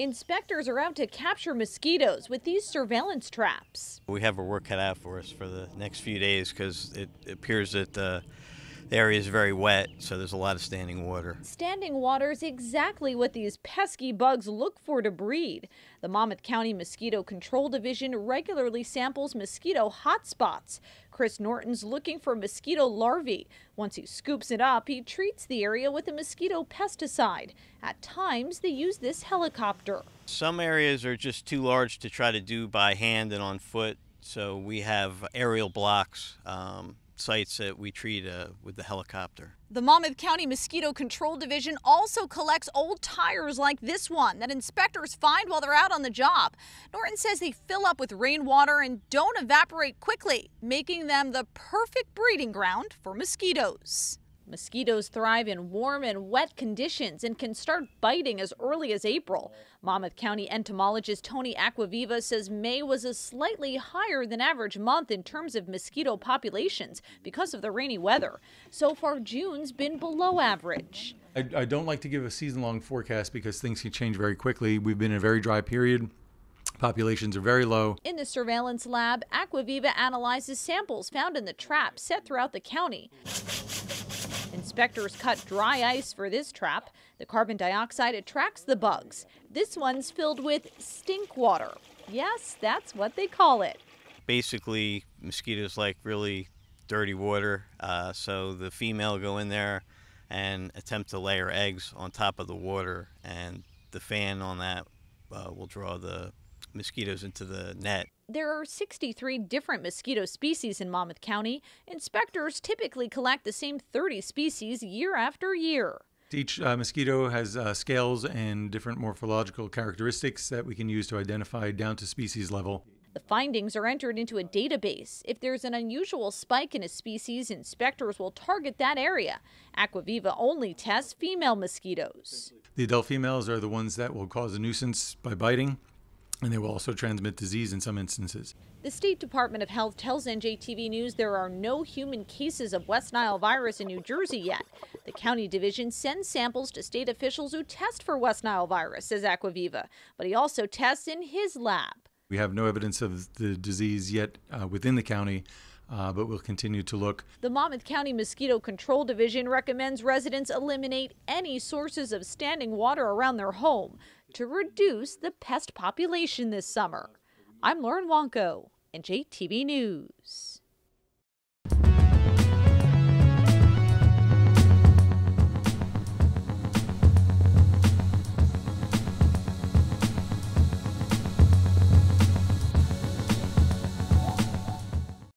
Inspectors are out to capture mosquitoes with these surveillance traps. We have our work cut out for us for the next few days because it appears that the area is very wet, so there's a lot of standing water. Standing water is exactly what these pesky bugs look for to breed. The Monmouth County Mosquito Control Division regularly samples mosquito hotspots. Chris Norton's looking for mosquito larvae. Once he scoops it up, he treats the area with a mosquito pesticide. At times, they use this helicopter. Some areas are just too large to try to do by hand and on foot, so we have aerial blocks. Sites that we treat with the helicopter. The Monmouth County Mosquito Control Division also collects old tires like this one that inspectors find while they're out on the job. Norton says they fill up with rainwater and don't evaporate quickly, making them the perfect breeding ground for mosquitoes. Mosquitoes thrive in warm and wet conditions and can start biting as early as April. Monmouth County entomologist Tony Acquaviva says May was a slightly higher than average month in terms of mosquito populations because of the rainy weather. So far, June's been below average. I don't like to give a season-long forecast because things can change very quickly. We've been in a very dry period. Populations are very low. In the surveillance lab, Acquaviva analyzes samples found in the traps set throughout the county. Inspectors cut dry ice for this trap. The carbon dioxide attracts the bugs. This one's filled with stink water. Yes, that's what they call it. Basically, mosquitoes like really dirty water, so the female go in there and attempt to lay her eggs on top of the water, and the fan on that will draw the mosquitoes into the net. There are 63 different mosquito species in Monmouth County. Inspectors typically collect the same 30 species year after year. Each mosquito has scales and different morphological characteristics that we can use to identify down to species level. The findings are entered into a database. If there's an unusual spike in a species, inspectors will target that area. Acquaviva only tests female mosquitoes. The adult females are the ones that will cause a nuisance by biting. And they will also transmit disease in some instances. The State Department of Health tells NJTV News there are no human cases of West Nile virus in New Jersey yet. The county division sends samples to state officials who test for West Nile virus, says Acquaviva, but he also tests in his lab. We have no evidence of the disease yet within the county, but we'll continue to look. The Monmouth County Mosquito Control Division recommends residents eliminate any sources of standing water around their home to reduce the pest population this summer. I'm Lauren Wonko, NJTV News.